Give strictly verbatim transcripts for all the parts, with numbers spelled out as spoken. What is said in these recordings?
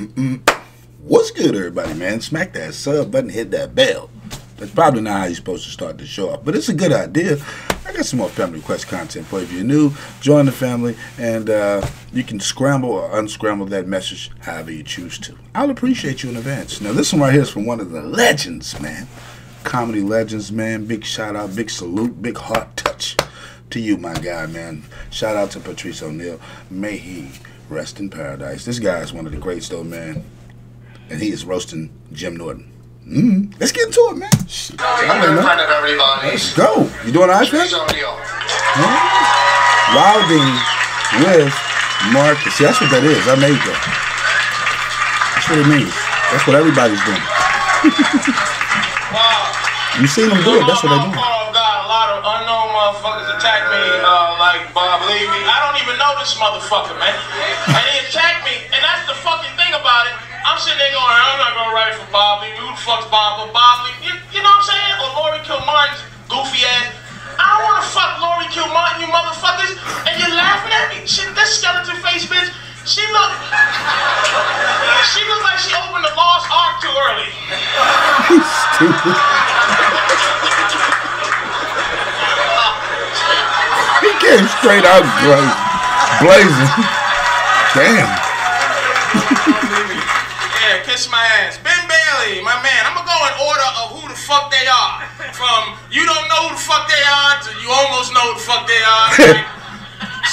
Mm-mm. What's good, everybody, man? Smack that sub button, hit that bell. That's probably not how you're supposed to start the show off, but it's a good idea. I got some more family request content for you. If you're new, join the family, and uh, you can scramble or unscramble that message however you choose to. I'll appreciate you in advance. Now, this one right here is from one of the legends, man. Comedy legends, man. Big shout out, big salute, big heart touch to you, my guy, man. Shout out to Patrice O'Neal. May he rest in paradise. This guy is one of the greats, though, man. And he is roasting Jim Norton. Mm-hmm. Let's get into it, man. Going in front of everybody. Let's go. You doing ice cream? Mm-hmm. Wilding with Marcus. See, that's what that is. I made that. That's what it means. That's what everybody's doing. Wow. You seen them do it. That's what they do. Got a lot of unknown motherfuckers attack me, uh, like Bob Levy. I don't even know this motherfucker, man. And he attacked me, and that's the fucking thing about it. I'm sitting there going, I'm not gonna write for Bob Levy. Who the fuck's Bob for Bob Levy? You, you know what I'm saying? Or Lori Kilmartin's goofy ass. I don't wanna fuck Lori Kilmartin, you motherfuckers. And you're laughing at me. She, this skeleton face bitch, she look, she look like she opened the Lost Ark too early. Stupid. He came straight out blazing. blazing. Damn. Yeah, kiss my ass. Ben Bailey, my man. I'm gonna go in order of who the fuck they are. From you don't know who the fuck they are to you almost know who the fuck they are. Right?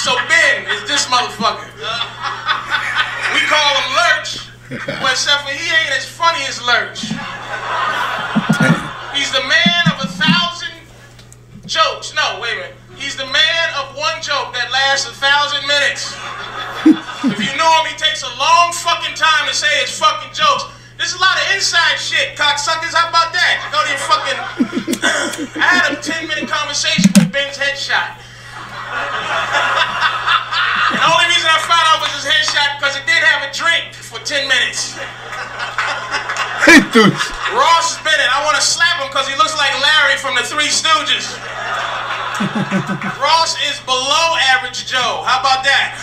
So Ben is this motherfucker. We call him Lurch. Well, except for he ain't as funny as Lurch. He's the man of a thousand jokes. No, wait a minute. He's the man of one joke that lasts a thousand minutes. If you know him, he takes a long fucking time to say his fucking jokes. There's a lot of inside shit, cocksuckers. How about that? You go to your fucking... I had a ten minute conversation with Ben's headshot. And the only reason I found out was his headshot because it did have a drink for ten minutes. Hey, dude. Ross Bennett, I want to slap him because he looks like Larry from the Three Stooges. Ross is below average Joe. How about that?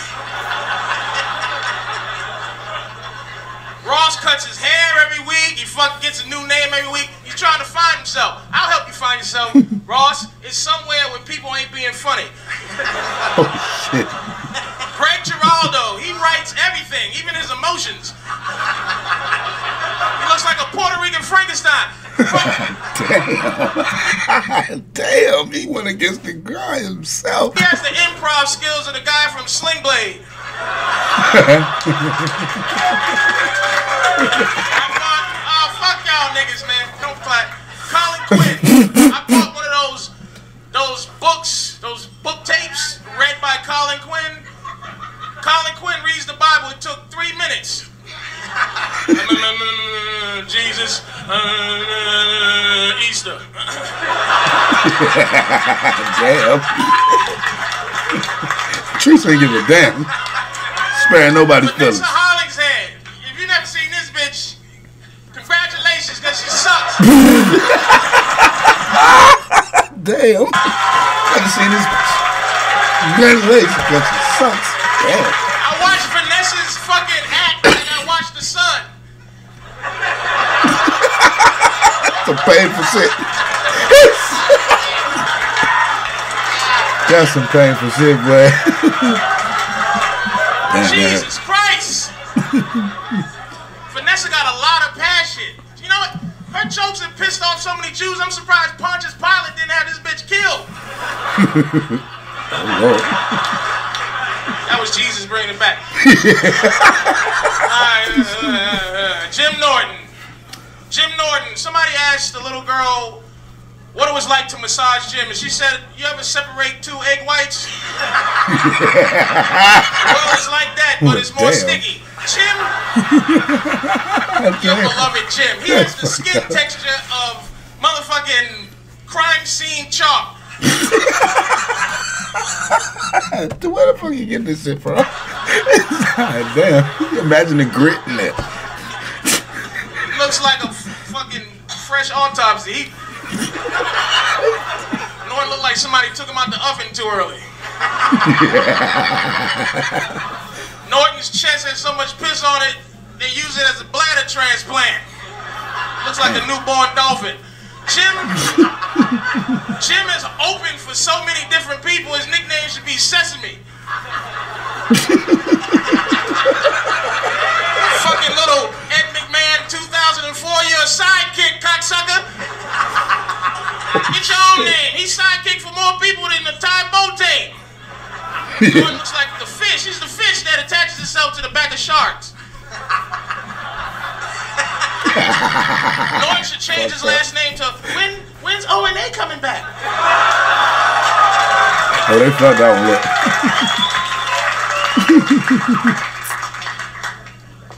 Ross cuts his hair every week, he fucking gets a new name every week, he's trying to find himself. I'll help you find yourself. Ross is somewhere where people ain't being funny. Oh, shit. Greg Giraldo, he writes everything, even his emotions. He looks like a Puerto Rican Frankenstein. Damn. Damn, he went against the guy himself. He has the improv skills of the guy from Sling Blade. I bought, oh, fuck y'all niggas, man. Don't clap. Colin Quinn. I bought one of those, those books, those book tapes read by Colin Quinn. Colin Quinn reads the Bible. It took three minutes. Jesus, uh, Easter. Damn. Patrice ain't giving a damn. Sparing nobody's feelings. Damn. I haven't seen this bitch. Congratulations, but she sucks. Damn. I watched Vanessa's fucking act and I watched The Sun. That's some painful shit. That's some painful shit, boy. Damn, Jesus man. Christ. Vanessa got a lot of passion. You know what? Her jokes have pissed off so many Jews, I'm surprised Pontius Pilate didn't have this bitch killed. Oh, Lord. That was Jesus bringing it back. uh, uh, uh, Jim Norton. Jim Norton. Somebody asked the little girl what it was like to massage Jim, and she said, you ever separate two egg whites? Well, it's like that, but it's more Damn. sticky. Jim, your beloved Jim, he has the skin texture of motherfucking crime scene chalk. Where the fuck you get this shit from? Damn, imagine the grit in there. It looks like a fucking fresh autopsy. He, Norton looked like somebody took him out the oven too early. Yeah. Norton's chest has so much piss on it, they use it looks like a newborn dolphin. Jim, Jim is open for so many different people. His nickname should be Sesame. Fucking little Ed McMahon two thousand four year sidekick, cocksucker. Get your own name. He's sidekick for more people than the Thai boat. He looks like the fish. He's the fish that attaches itself to the back of sharks. Norton should change his last name to when. When's O and A coming back? Oh, they found that one.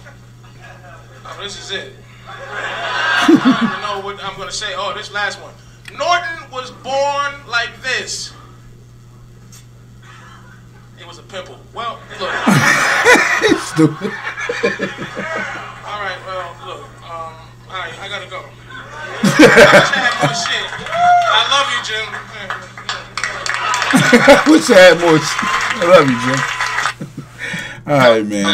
Oh, this is it. I don't know what I'm gonna say. Oh, this last one. Norton was born like this. It was a pimple. Well, look. Stupid. All right, well, look. Um, all right, I gotta go. I wish I had more shit. I love you, Jim. I wish I had more shit. I love you, Jim. All right, man.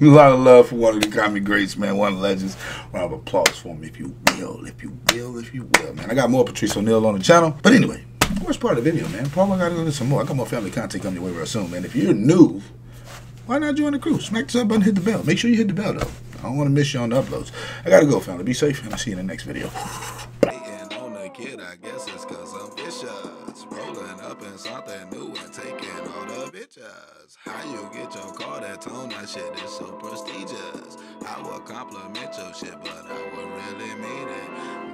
A lot of love for one of the comedy greats, man. One of the legends. Round of applause for him, if you will, if you will, if you will, man. I got more Patrice O'Neal on the channel. But anyway. Worst part of the video, man. Probably gotta do some more. I got more family content coming your way real soon, man. If you're new, why not join the crew? Smack the sub button, hit the bell. Make sure you hit the bell, though. I don't want to miss you on the uploads. I gotta go, family. Be safe, and I'll see you in the next video. On the kid, I guess it's because I'm vicious. Rolling up in something new and taking all the bitches. How you get your car that tone? That shit is so prestigious. I would compliment your shit, but I would really mean it.